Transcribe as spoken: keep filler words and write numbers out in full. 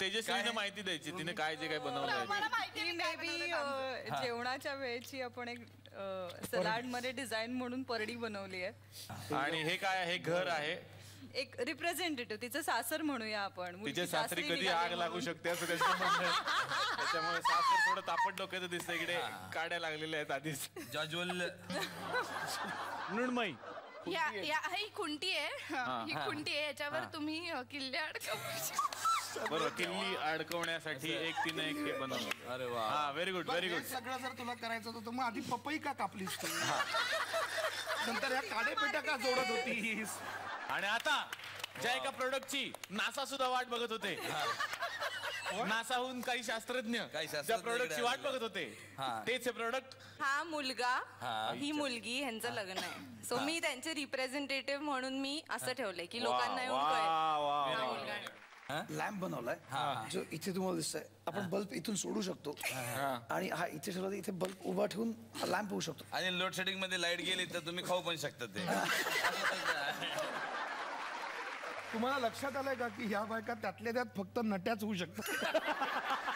तेजस्वीने माहिती द्यायची तिने काय जे काय बनवलं जेवणाच्या वेळची आपण एक सलाड मध्ये डिझाइन म्हणून परडी बनवली आहे आणि हे काय आहे घर आहे एक रिप्रेझेंटेटिव्ह तिचं सासर म्हणूया आपण तिचे सासरी कधी आग लागू शकते असं त्याच्यामुळे सासर थोडं तापट डोक्याचं दिसतं इकडे काड्या लागलेल्या आहेत आधीच जज्वल मृण्मयी या या ही खुंटी आहे ही खुंटी आहे याच्यावर तुम्ही किल्ले अडकवू बरं किल्ली अडकवण्यासाठी एक तिने एक हे बनवलं अरे वा हां व्हेरी गुड व्हेरी गुड सगळं जर तुला करायचं होतं तर मग आधी पपई का कापलीस तू नंतर या काडे पेटा का जोडत होतीस आणि आता ज्या एका प्रोडक्टची नासा सुद्धा वाट बघत होते नासाहून काही शास्त्रज्ञ ज्या प्रोडक्टची वाट बघत होते तेच हे प्रोडक्ट हा मुलगा ही मुलगी यांचं लग्न आहे सो मी त्यांचे रिप्रेझेंटेटिव्ह म्हणून मी असं ठेवलंय की लोकांना येऊन कळेल लॅम्प बनवलाय जो इथे तुम्हाला दिसतोय आपण बल्ब इथून सोडू शकतो आणि हा इथे ठेवला इथे बल्ब उभा ठेवून लॅम्प होऊ शकतो आणि लोड शेडिंग मध्ये लाईट गेली तर तुम्ही खाऊ पण शकता ते तुम्हाला लक्षात आलंय का की ह्या बायका त्यातल्या त्यात फक्त नट्याच होऊ शकतात